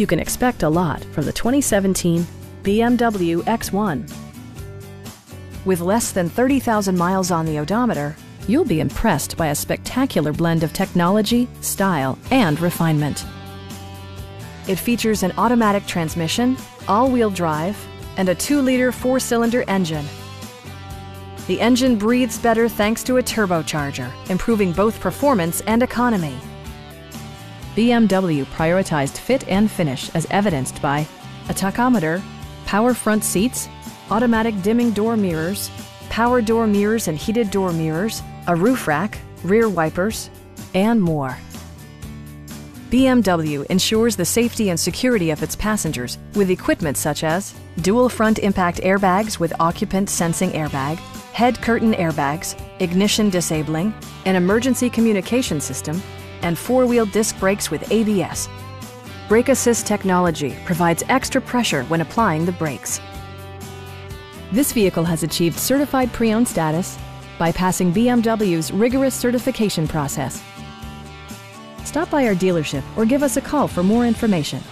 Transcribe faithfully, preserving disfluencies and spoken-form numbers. You can expect a lot from the twenty seventeen B M W X one. With less than thirty thousand miles on the odometer, you'll be impressed by a spectacular blend of technology, style, and refinement. It features an automatic transmission, all-wheel drive, and a two liter four cylinder engine. The engine breathes better thanks to a turbocharger, improving both performance and economy. B M W prioritized fit and finish as evidenced by a tachometer, power front seats, automatic dimming door mirrors, power door mirrors and heated door mirrors, a roof rack, rear wipers, and more. B M W ensures the safety and security of its passengers with equipment such as dual front impact airbags with occupant sensing airbag, head curtain airbags, ignition disabling, an emergency communication system, and four-wheel disc brakes with A B S. Brake Assist technology provides extra pressure when applying the brakes. This vehicle has achieved certified pre-owned status by passing B M W's rigorous certification process. Stop by our dealership or give us a call for more information.